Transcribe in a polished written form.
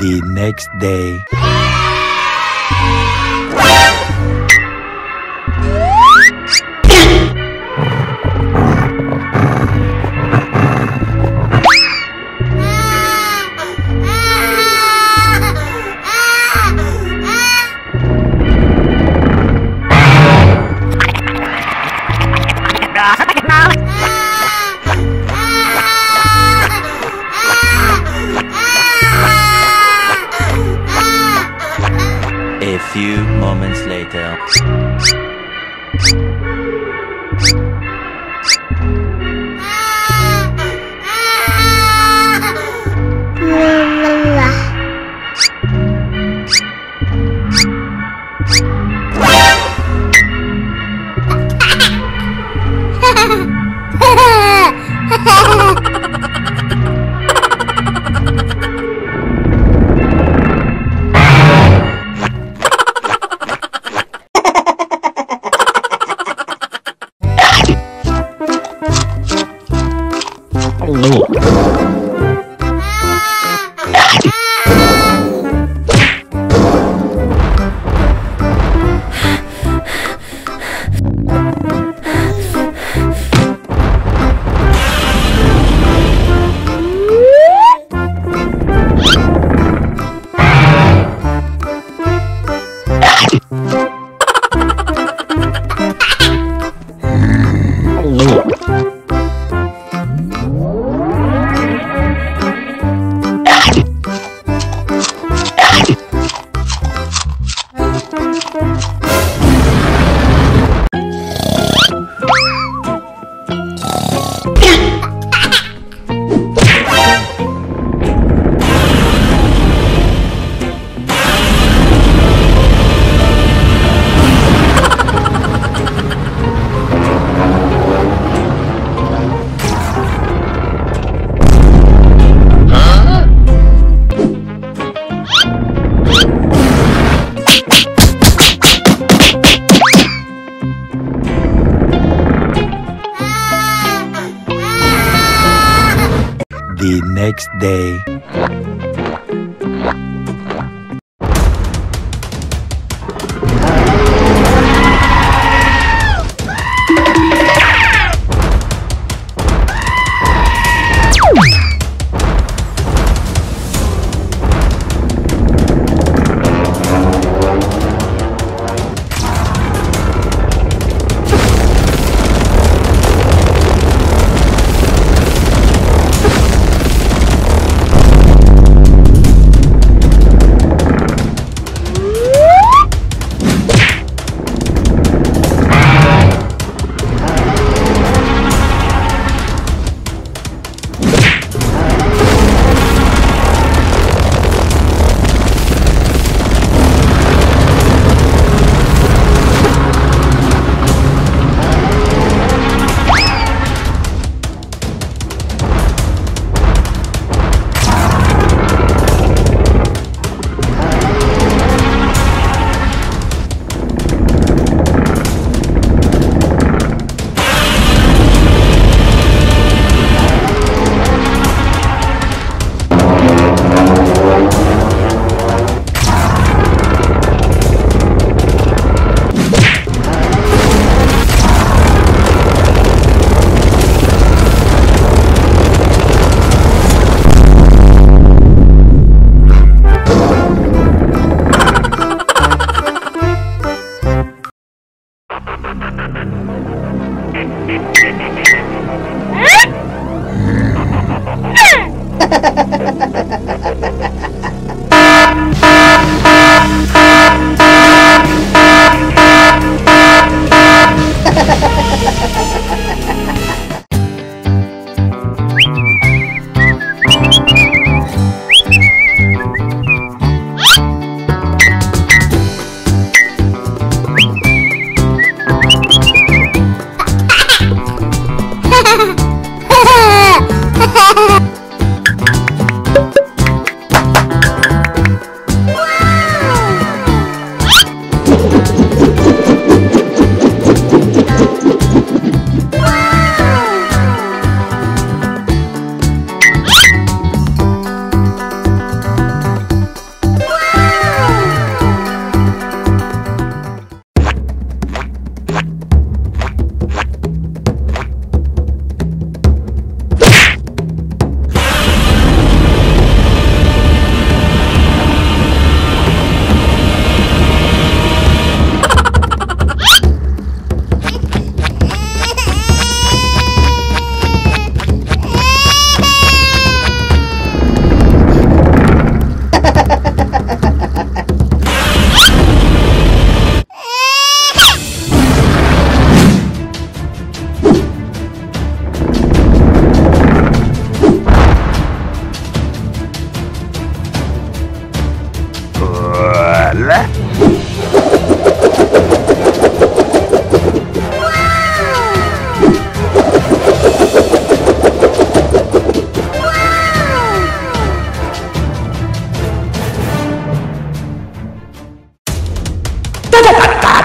The next day. A few moments later. The next day.